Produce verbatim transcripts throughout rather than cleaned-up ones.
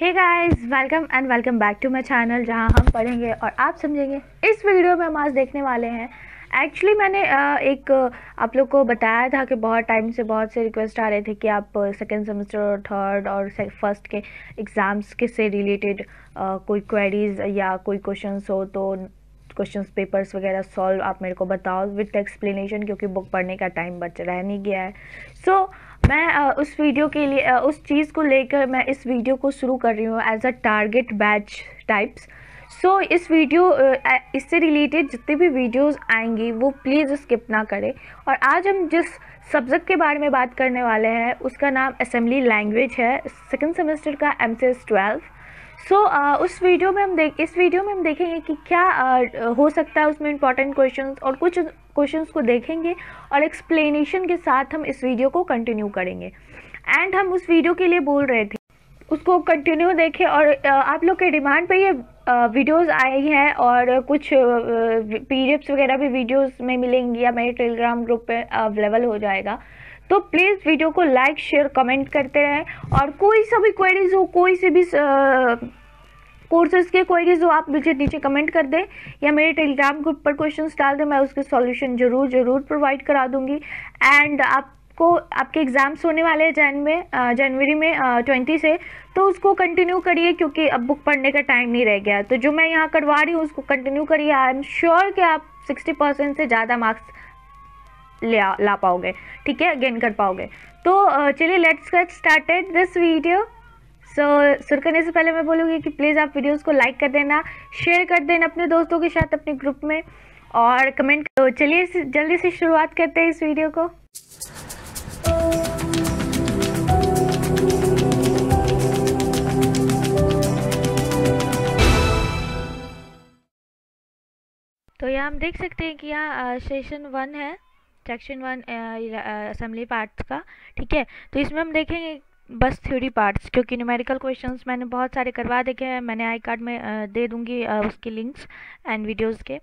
Hey guys, welcome and welcome back to my channel, जहां हम पढ़ेंगे और आप समझेंगे। इस वीडियो में हम आज देखने वाले हैं, एक्चुअली मैंने एक आप लोग को बताया था कि बहुत टाइम से बहुत से रिक्वेस्ट आ रहे थे कि आप सेकेंड सेमेस्टर और थर्ड और फर्स्ट के एग्ज़ाम्स के से रिलेटेड कोई क्वेरीज या कोई क्वेश्चंस हो तो क्वेश्चन पेपर्स वगैरह सॉल्व आप मेरे को बताओ विथ एक्सप्लेनेशन, क्योंकि बुक पढ़ने का टाइम बच रह नहीं गया है। सो so, मैं आ, उस वीडियो के लिए आ, उस चीज़ को लेकर मैं इस वीडियो को शुरू कर रही हूँ as a target batch types. So इस वीडियो इससे रिलेटेड जितने भी वीडियोस आएंगी वो प्लीज़ स्किप ना करें। और आज हम जिस सब्जेक्ट के बारे में बात करने वाले हैं उसका नाम असेंबली लैंग्वेज है, सेकेंड सेमेस्टर का M C S twelve. So so, uh, उस वीडियो में हम देख इस वीडियो में हम देखेंगे कि क्या uh, हो सकता है उसमें इम्पॉर्टेंट क्वेश्चंस, और कुछ क्वेश्चंस को देखेंगे और एक्सप्लेनेशन के साथ हम इस वीडियो को कंटिन्यू करेंगे। एंड हम उस वीडियो के लिए बोल रहे थे उसको कंटिन्यू देखें, और uh, आप लोग के डिमांड पे ये वीडियोस आई हैं, और कुछ पीडीएफ्स वगैरह भी वीडियोस में मिलेंगी या मेरे टेलीग्राम ग्रुप पे अवेलेबल हो जाएगा। तो प्लीज़ वीडियो को लाइक शेयर कमेंट करते रहें, और कोई सा भी क्वेरीज हो, कोई से भी कोर्सेज के क्वेरीज हो, आप मुझे नीचे कमेंट कर दें या मेरे टेलीग्राम ग्रुप पर क्वेश्चंस डाल दें, मैं उसके सॉल्यूशन ज़रूर ज़रूर प्रोवाइड करा दूँगी। एंड आप को आपके एग्ज़ाम्स होने वाले हैं जैन में जनवरी में ट्वेंटी से, तो उसको कंटिन्यू करिए क्योंकि अब बुक पढ़ने का टाइम नहीं रह गया। तो जो मैं यहाँ करवा रही हूँ उसको कंटिन्यू करिए, आई एम श्योर कि आप सिक्सटी परसेंट से ज़्यादा मार्क्स ले ला पाओगे, ठीक है, गेन कर पाओगे। तो uh, चलिए let's get started this video. So शुरू करने से पहले मैं बोलूँगी कि प्लीज़ आप वीडियोज़ को लाइक कर देना, शेयर कर देना अपने दोस्तों के साथ, अपने ग्रुप में, और कमेंट। तो चलिए जल्दी से शुरुआत करते हैं इस वीडियो को। तो यहाँ हम देख सकते हैं कि यहाँ सेशन वन है, सेक्शन वन असेंबली पार्ट्स का, ठीक है। तो इसमें हम देखेंगे बस थ्योरी पार्ट्स, क्योंकि न्यूमेरिकल क्वेश्चंस मैंने बहुत सारे करवा देखे हैं। मैंने आई कार्ड में दे दूंगी उसके लिंक्स एंड वीडियोस के।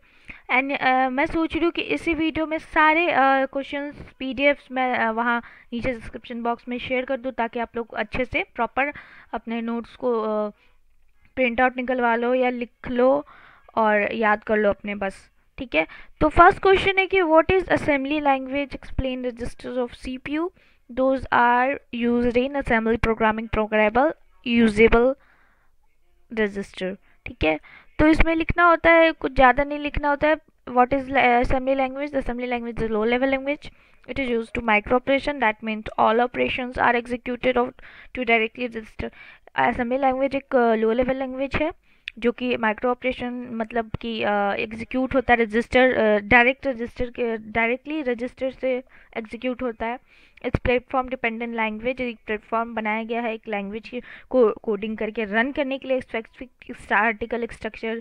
एंड मैं सोच रही हूँ कि इसी वीडियो में सारे क्वेश्चंस पीडीएफ्स मैं वहाँ नीचे डिस्क्रिप्शन बॉक्स में शेयर कर दूँ, ताकि आप लोग अच्छे से प्रॉपर अपने नोट्स को प्रिंट आउट निकलवा लो या लिख लो और याद कर लो अपने, बस, ठीक है। तो फर्स्ट क्वेश्चन है कि what is assembly language, explain registers of CPU, those are used in assembly programming, programmable usable register, ठीक है। तो इसमें लिखना होता है, कुछ ज़्यादा नहीं लिखना होता है। what is assembly language? The assembly language is a low level language, it is used to micro operation, that means all operations are executed of to directly register। assembly language एक low level language है जो कि micro operation मतलब कि execute uh, होता है, register direct register के directly register से एग्जीक्यूट होता है। इट्स प्लेटफॉर्म डिपेंडेंट लैंग्वेज, एक प्लेटफॉर्म बनाया गया है एक लैंग्वेज को कोडिंग करके रन करने के लिए, स्पेसिफिक आर्टिकल स्ट्रक्चर,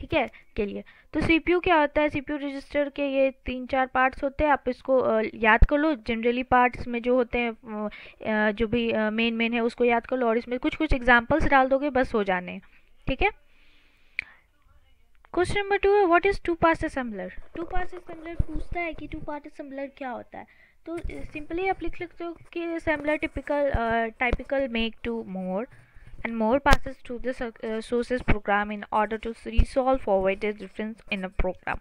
ठीक है, के लिए। तो सीपीयू क्या होता है? सीपीयू रजिस्टर के ये तीन चार पार्ट्स होते हैं, आप इसको याद कर लो। जनरली पार्ट्स में जो होते हैं जो भी मेन मेन है उसको याद कर लो, और इसमें कुछ कुछ एग्जाम्पल्स डाल दोगे बस हो जाने, ठीक है। क्वेश्चन नंबर टू है what is two pass assembler. Two pass assembler पूछता है कि टू पास असेंबलर क्या होता है। तो सिंपली आप लिख सकते हो कि assembler typical typical make two more and more passes to the sources program in order to resolve forwarded difference in a program.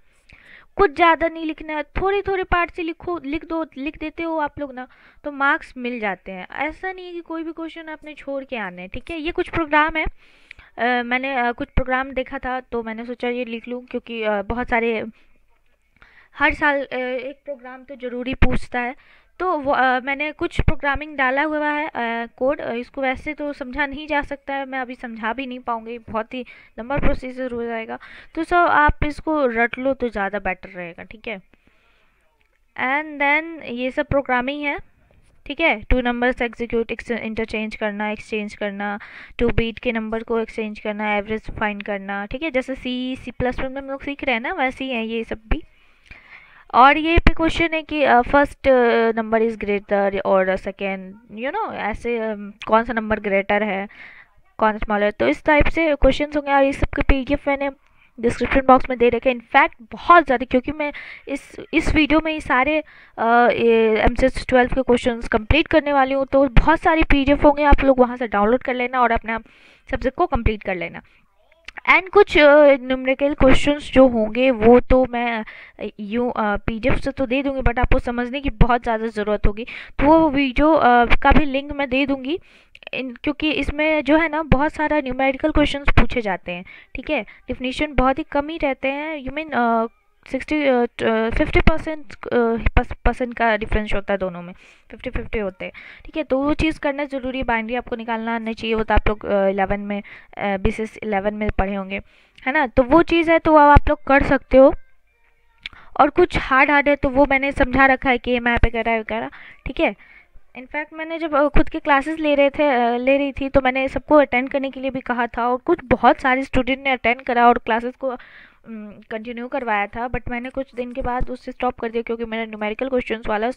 कुछ ज़्यादा नहीं लिखना है, थोड़े थोड़े पार्ट से लिखो, लिख दो, लिख देते हो आप लोग ना तो मार्क्स मिल जाते हैं। ऐसा नहीं है कि कोई भी क्वेश्चन आपने छोड़ के आने हैं, ठीक है। ये कुछ प्रोग्राम है, Uh, मैंने uh, कुछ प्रोग्राम देखा था तो मैंने सोचा ये लिख लूँ, क्योंकि uh, बहुत सारे हर साल uh, एक प्रोग्राम तो ज़रूरी पूछता है। तो uh, मैंने कुछ प्रोग्रामिंग डाला हुआ है कोड, uh, uh, इसको वैसे तो समझा नहीं जा सकता है, मैं अभी समझा भी नहीं पाऊँगी, बहुत ही लंबा प्रोसीजर हो जाएगा। तो सब आप इसको रट लो तो ज़्यादा बेटर रहेगा, ठीक है। एंड देन ये सब प्रोग्रामिंग है, ठीक है। टू नंबर्स एग्जीक्यूट, इंटरचेंज करना, एक्सचेंज करना, टू बीट के नंबर को एक्सचेंज करना, एवरेज फाइंड करना, ठीक है। जैसे सी सी प्लस वन में हम लोग सीख रहे हैं ना, वैसे ही है ये सब भी। और ये पे क्वेश्चन है कि फर्स्ट नंबर इज़ ग्रेटर और सेकेंड, यू नो, ऐसे uh, कौन सा नंबर ग्रेटर है, कौन स्मॉलर, तो इस टाइप से क्वेश्चन होंगे। और ये सब के पी डी एफ मैंने डिस्क्रिप्शन बॉक्स में दे रखे हैं। इनफैक्ट बहुत ज़्यादा, क्योंकि मैं इस इस वीडियो में ये सारे एम सी एस ट्वेल्व के क्वेश्चंस कंप्लीट करने वाली हूँ, तो बहुत सारे पीडीएफ होंगे, आप लोग वहाँ से डाउनलोड कर लेना और अपने सब्जेक्ट को कंप्लीट कर लेना। एंड कुछ न्यूमेरिकल uh, क्वेश्चंस जो होंगे वो तो मैं यूँ पीडीएफ से तो दे दूँगी, बट आपको समझने की बहुत ज़्यादा ज़रूरत होगी, तो वो वीडियो uh, का भी लिंक मैं दे दूँगी, क्योंकि इसमें जो है ना बहुत सारा न्यूमेरिकल क्वेश्चंस पूछे जाते हैं। ठीक है, डिफिनीशन बहुत ही कम ही रहते हैं, you mean sixty fifty percent percent का डिफरेंस होता है, दोनों में फिफ्टी फिफ्टी होते हैं। ठीक है, तो वो चीज़ करना ज़रूरी है, बाइनरी आपको निकालना आना चाहिए, वो तो आप लोग इलेवन में बीसीएस इलेवन में पढ़े होंगे, है ना, तो वो चीज़ है, तो वो आप लोग कर सकते हो। और कुछ हार्ड हार्ड है तो वो मैंने समझा रखा है कि ये मैं पे कर रहा है वगैरह। ठीक है, इनफैक्ट मैंने जब खुद के क्लासेस ले रहे थे ले रही थी तो मैंने सबको अटेंड करने के लिए भी कहा था, और कुछ बहुत सारे स्टूडेंट ने अटेंड करा और क्लासेस को कंटिन्यू करवाया था, बट मैंने कुछ दिन के बाद उससे स्टॉप कर दिया, क्योंकि मेरा न्यूमेरिकल क्वेश्चंस वाला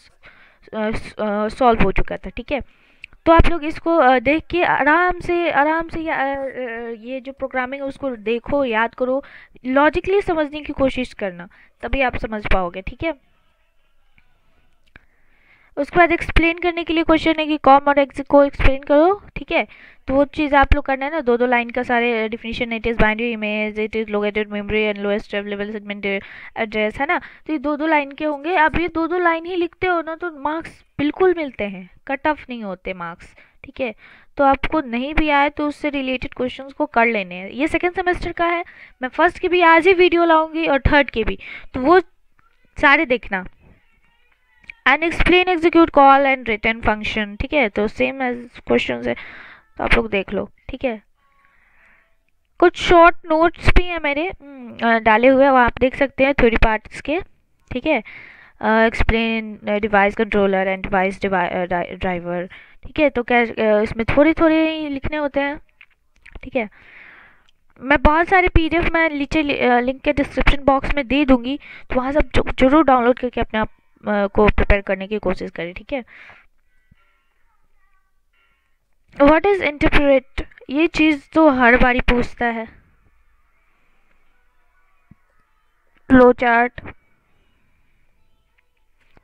सॉल्व हो चुका था। ठीक है, तो आप लोग इसको देख के आराम से आराम से ये जो प्रोग्रामिंग है उसको देखो, याद करो, लॉजिकली समझने की कोशिश करना, तभी आप समझ पाओगे। ठीक है, उसके बाद एक्सप्लेन करने के लिए क्वेश्चन है कि कॉम और एक्स को एक्सप्लेन करो। ठीक है, तो वो चीज़ आप लोग करना है ना, दो दो लाइन का सारे definition, it is binary image, it is located memory and lowest available segment address, है ना, तो ये दो दो लाइन के होंगे। अब ये दो दो लाइन ही लिखते हो ना तो मार्क्स बिल्कुल मिलते हैं, कट ऑफ नहीं होते मार्क्स। ठीक है, तो आपको नहीं भी आए तो उससे रिलेटेड क्वेश्चंस को कर लेने हैं। ये सेकेंड सेमेस्टर का है, मैं फर्स्ट की भी आज ही वीडियो लाऊँगी और थर्ड के भी, तो वो सारे देखना। And explain execute call and return function, ठीक है, तो सेम एज क्वेश्चन है, तो आप लोग देख लो। ठीक है, कुछ शॉर्ट नोट्स भी हैं मेरे डाले हुए, वो आप देख सकते हैं थ्योरी पार्ट्स के। ठीक है, explain device controller and device driver. ठीक है, तो क्या uh, इसमें थोड़े थोड़े ही लिखने होते हैं। ठीक है, मैं बहुत सारे पीडीएफ मैं नीचे लिंक के डिस्क्रिप्शन बॉक्स में दे दूँगी, तो वहाँ से आप जरूर डाउनलोड करके अपने आप को प्रिपेयर करने की कोशिश करें। ठीक है, व्हाट इज इंटरप्रेट, ये चीज़ तो हर बारी पूछता है। Flow chart,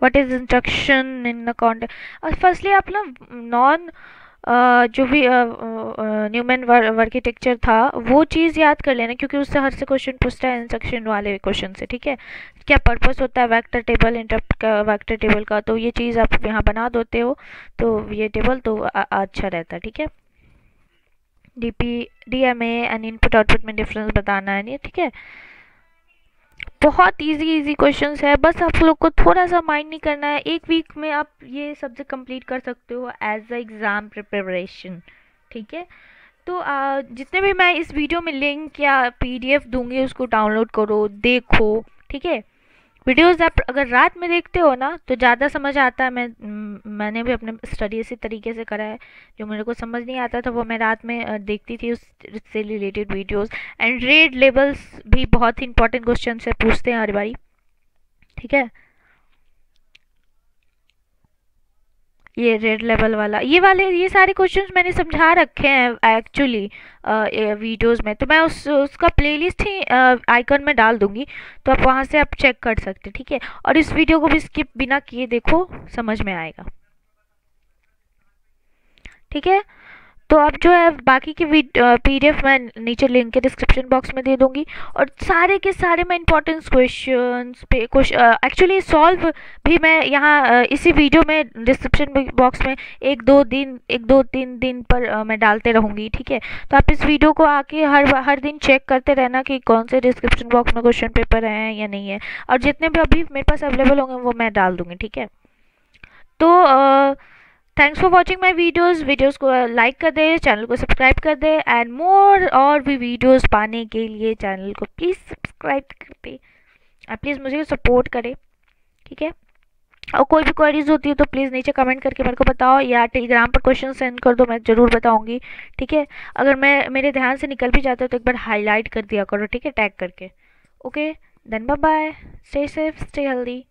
what is instruction in the context. और फर्स्टली आप ना नॉन जो भी न्यूमन आर्किटेक्चर था वो चीज़ याद कर लेना, क्योंकि उससे हर से क्वेश्चन पूछता है, इंस्ट्रक्शन वाले क्वेश्चन से। ठीक है, क्या पर्पस होता है वेक्टर टेबल, इंटरप्ट का वेक्टर टेबल का, तो ये चीज़ आप यहाँ बना देते हो तो ये टेबल तो आ, अच्छा रहता है। ठीक है, D P D M A and input output में डिफरेंस बताना है ये। ठीक है, बहुत इजी इजी क्वेश्चंस है, बस आप लोग को थोड़ा सा माइंड नहीं करना है। एक वीक में आप ये सब्जेक्ट कंप्लीट कर सकते हो एज अ एग्ज़ाम प्रिपरेशन। ठीक है, तो आ, जितने भी मैं इस वीडियो में लिंक या पीडीएफ दूंगी उसको डाउनलोड करो, देखो। ठीक है, वीडियोस आप अगर रात में देखते हो ना तो ज़्यादा समझ आता है। मैं मैंने भी अपने स्टडी इसी तरीके से करा है, जो मेरे को समझ नहीं आता था वो मैं रात में देखती थी, उससे related videos. And red labels भी बहुत ही इंपॉर्टेंट क्वेश्चन से पूछते हैं हर बारी। ठीक है, ये रेड लेबल वाला, ये वाले ये सारे क्वेश्चंस मैंने समझा रखे हैं एक्चुअली वीडियोस में, तो मैं उस उसका प्लेलिस्ट ही आइकन में डाल दूंगी, तो आप वहां से आप चेक कर सकते हैं। ठीक है, और इस वीडियो को भी स्किप बिना किए देखो, समझ में आएगा। ठीक है, तो आप जो है बाकी के पीडीएफ मैं नीचे लिंक के डिस्क्रिप्शन बॉक्स में दे दूंगी, और सारे के सारे मैं इंपॉर्टेंट क्वेश्चंस पे एक्चुअली सॉल्व भी मैं यहाँ इसी वीडियो में डिस्क्रिप्शन बॉक्स में एक दो दिन एक दो तीन दिन पर आ, मैं डालते रहूँगी। ठीक है, तो आप इस वीडियो को आके हर हर दिन चेक करते रहना कि कौन से डिस्क्रिप्शन बॉक्स में क्वेश्चन पेपर हैं या नहीं है, और जितने भी अभी मेरे पास अवेलेबल होंगे वो मैं डाल दूँगी। ठीक है, तो आ, thanks for watching my videos videos को लाइक कर दे, चैनल को सब्सक्राइब कर दे, एंड मोर और भी वीडियोज़ पाने के लिए चैनल को प्लीज़ सब्सक्राइब कर दे, आप प्लीज़ मुझे सपोर्ट करें। ठीक है, और कोई भी क्वेरीज होती है तो प्लीज़ नीचे कमेंट करके मेरे को बताओ, या टेलीग्राम पर क्वेश्चन सेंड कर दो, मैं ज़रूर बताऊँगी। ठीक है, अगर मैं मेरे ध्यान से निकल भी जाता है तो एक बार हाईलाइट कर दिया करो। ठीक है, टैग करके। Okay, then bye bye, stay safe, stay healthy.